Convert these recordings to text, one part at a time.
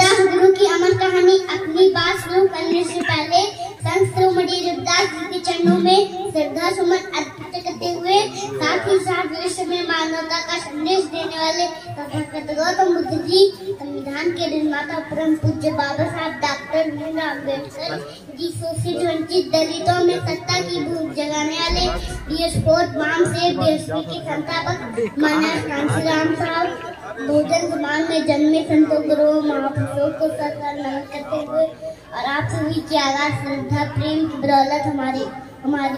रविदास गुरु की अमर कहानी। अपनी बात शुरू करने से पहले संत श्रोमणी रविदास जी के चरणों में श्रद्धा सुमन अर्पित करते हुए साथ ही साथ विश्व में मानवता का संदेश देने वाले तथागत गौतम बुद्ध जी, संविधान के निर्माता परम पूज्य Baba Saheb doctor B R Ambedkar ji, शोषित वंचित दलितों में सत्ता की भूख जगाने वाले बीएसफोर्ट वाम से बीएसपी के संस्थापक मानव कांशीराम साहब, बहुजन समाज में जन्मे संतों गुरु महापुरुषों को सत्कार नमन करते हुए और आप सभी की आगाज श्रद्धा प्रेम की बदौलत हमारे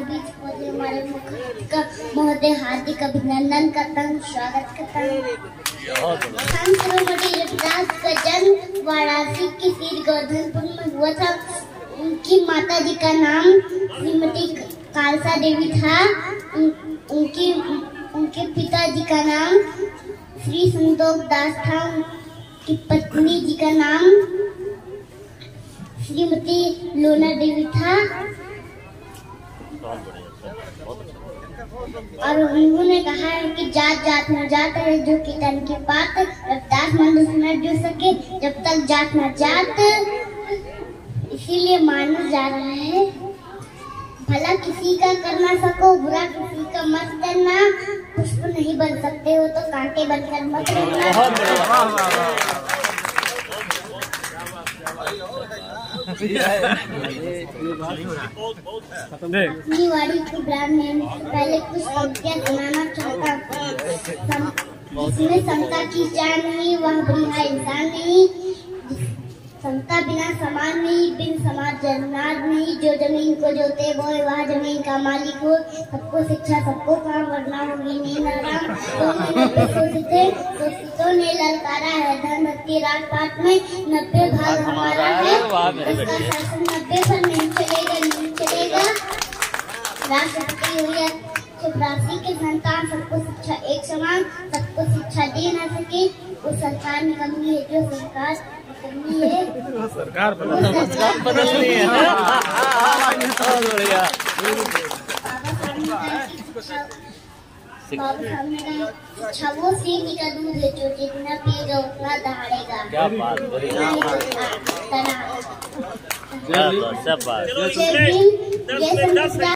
बीच पहुंचे, हमारे मुख्य का महोदय हार्दिक अभिनंदन करता हूँ, स्वागत करता हूँ। संत श्रोमणी रविदास का जन्म वाराणसी के सीर गोवर्धनपुर में हुआ था। उनकी माता जी का नाम श्रीमती कालसा देवी था। उनके पिताजी का नाम श्री संतोख दास था। की पत्नी जी का नाम श्रीमती लोना देवी था और उन्होंने कहा है कि जात जात न जात है, जो कि तन के पात रविदास मनुष्य न जुड़ सके जब तक जात न जात, इसीलिए माना जा रहा है भला किसी का करना सको, बुरा किसी का मत करना, पुष्प नहीं बन सकते हो तो कांटे बनकर मत निवाड़ी के ब्रांड में पहले कुछ पंक्तियाँ सुनाना चाहता हूँ। जिसमें समता की जान नहीं वह बढ़िया इंसान नहीं। समता बिना समाज नहीं, बिन समाज जननाद नहीं। जो जमीन को जोते बोए वह जमीन का मालिक हो। सबको शिक्षा सबको काम, वरना होगी नींद हराम। शोषितों ने ललकारा है, धन भक्ति राजपाट में 90 भाग हमारा है। इसका शासन 90 पर नहीं चलेगा, नहीं चलेगा। राष्ट्रपति हुई चपरासी के संतान, सबको शिक्षा एक समान, सबको शिक्षा दे न सके। उस सरकार में कमी है जो सरकार बदल रही है। शिक्षा वो सीधी का दूध है जो जितना पिएगा उतना दहाड़ेगा। क्या बात बोली, क्या बात, सब बात।